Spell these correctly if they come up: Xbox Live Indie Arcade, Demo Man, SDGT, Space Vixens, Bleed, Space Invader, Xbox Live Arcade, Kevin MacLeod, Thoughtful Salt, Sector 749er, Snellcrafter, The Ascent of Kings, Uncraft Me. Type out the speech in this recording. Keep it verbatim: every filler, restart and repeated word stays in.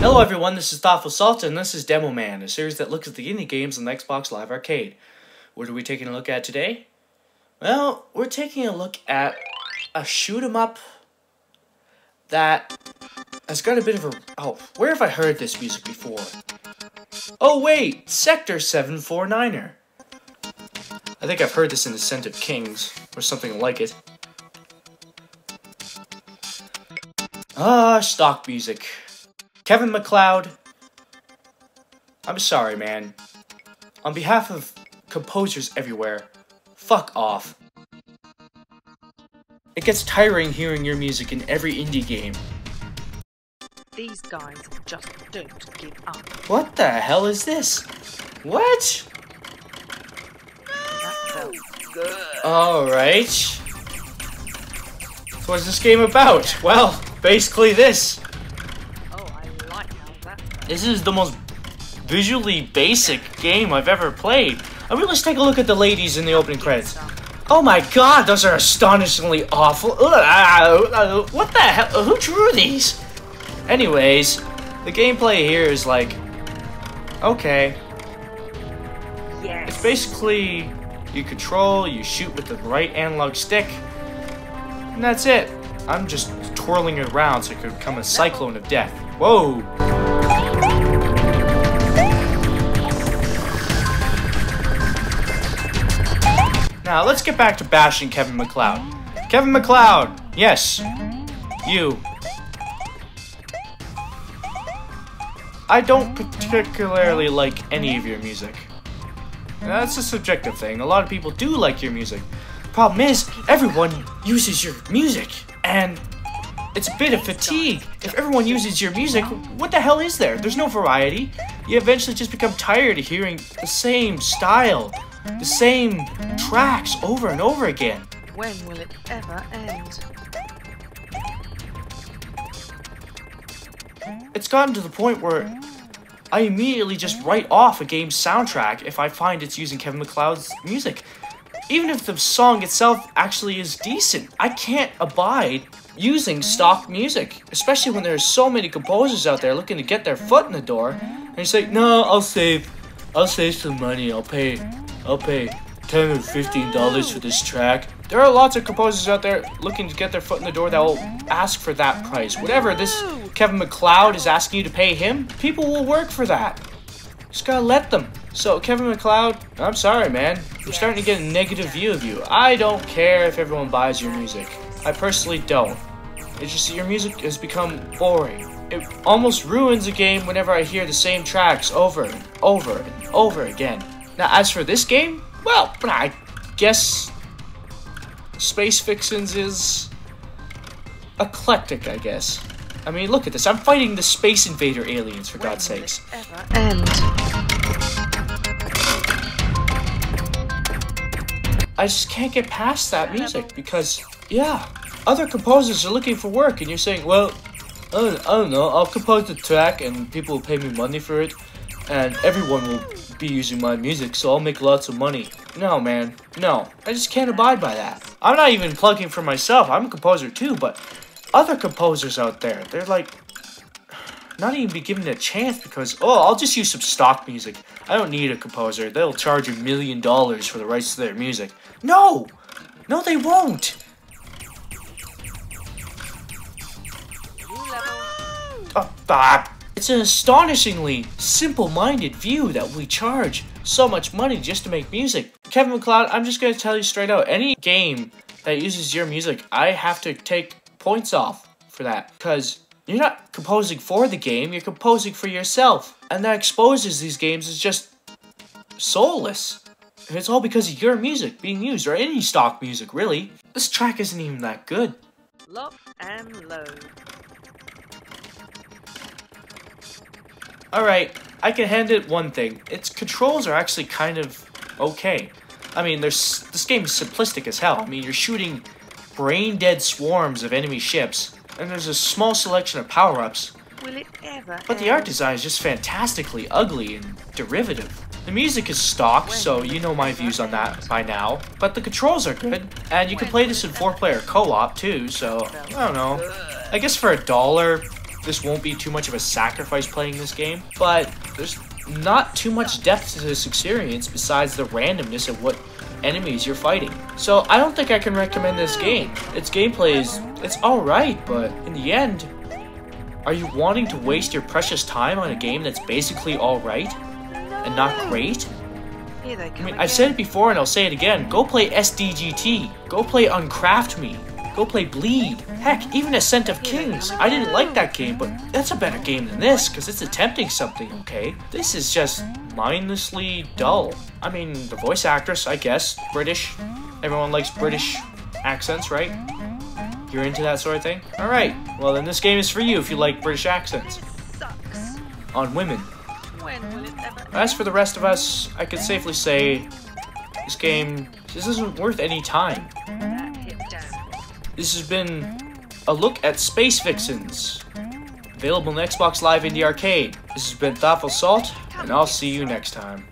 Hello everyone, this is Thoughtful Salt, and this is Demo Man, a series that looks at the indie games on the Xbox Live Arcade. What are we taking a look at today? Well, we're taking a look at a shoot 'em up that has got a bit of a... Oh, where have I heard this music before? Oh wait, Sector seven forty-niner. I think I've heard this in The Ascent of Kings, or something like it. Ah, stock music. Kevin MacLeod, I'm sorry, man. On behalf of composers everywhere, fuck off. It gets tiring hearing your music in every indie game. These guys just don't give up. What the hell is this? What? That sounds good. Alright. So what's this game about? Well, basically this. This is the most visually basic game I've ever played. I mean, let's take a look at the ladies in the opening credits. Oh my god, those are astonishingly awful. What the hell? Who drew these? Anyways, the gameplay here is like... Okay. Yes. It's basically... You control, you shoot with the right analog stick. And that's it. I'm just twirling it around so it could become a cyclone of death. Whoa! Now, let's get back to bashing Kevin MacLeod. Kevin MacLeod! Yes! You. I don't particularly like any of your music. That's a subjective thing. A lot of people do like your music. Problem is, everyone uses your music, and it's a bit of fatigue. If everyone uses your music, what the hell is there? There's no variety. You eventually just become tired of hearing the same style. The same tracks over and over again. When will it ever end? It's gotten to the point where I immediately just write off a game's soundtrack if I find it's using Kevin MacLeod's music. Even if the song itself actually is decent, I can't abide using stock music, especially when there's so many composers out there looking to get their foot in the door, and it's like, no, I'll save, I'll save some money, I'll pay. I'll pay ten or fifteen dollars for this track. There are lots of composers out there looking to get their foot in the door that will ask for that price. Whatever this Kevin MacLeod is asking you to pay him, people will work for that. Just gotta let them. So Kevin MacLeod, I'm sorry, man. We're starting to get a negative view of you. I don't care if everyone buys your music. I personally don't. It's just that your music has become boring. It almost ruins a game whenever I hear the same tracks over and over and over again. Now, as for this game, well, I guess Space Vixens is eclectic, I guess. I mean, look at this. I'm fighting the Space Invader aliens, for God's sakes. And I just can't get past that music because, yeah, other composers are looking for work, and you're saying, well, I don't, I don't know, I'll compose the track, and people will pay me money for it, and everyone will be using my music, so I'll make lots of money. No, man. No. I just can't abide by that. I'm not even plugging for myself. I'm a composer too, but other composers out there, they're like not even be given a chance because, oh, I'll just use some stock music. I don't need a composer. They'll charge a million dollars for the rights to their music. No! No, they won't! Oh, ah. It's an astonishingly simple-minded view that we charge so much money just to make music. Kevin MacLeod, I'm just going to tell you straight out, any game that uses your music, I have to take points off for that. Because you're not composing for the game, you're composing for yourself. And that exposes these games as just soulless. And it's all because of your music being used, or any stock music, really. This track isn't even that good. Lock and load. Alright, I can hand it one thing. Its controls are actually kind of okay. I mean, there's this game is simplistic as hell. I mean, you're shooting brain-dead swarms of enemy ships, and there's a small selection of power-ups. Will it ever but the art design is just fantastically ugly and derivative. The music is stock, so you know my views on that by now. But the controls are good, and you can play this in four-player co-op too, so I don't know. I guess for a dollar, this won't be too much of a sacrifice playing this game, but there's not too much depth to this experience besides the randomness of what enemies you're fighting. So I don't think I can recommend this game. Its gameplay is, it's alright, but in the end, are you wanting to waste your precious time on a game that's basically alright and not great? I mean, I've said it before and I'll say it again, go play S D G T, go play Uncraft Me, go play Bleed, heck, even Ascent of Kings. I didn't like that game, but that's a better game than this, because it's attempting something, okay? This is just mindlessly dull. I mean, the voice actress, I guess, British, everyone likes British accents, right? You're into that sort of thing? Alright, well then this game is for you if you like British accents. On women. As for the rest of us, I could safely say, this game, this isn't worth any time. This has been a look at Space Vixens, available in Xbox Live Indie Arcade. This has been Thoughtful Salt, and I'll see you next time.